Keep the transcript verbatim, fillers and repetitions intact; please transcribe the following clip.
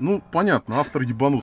Ну, понятно, автор ебанут.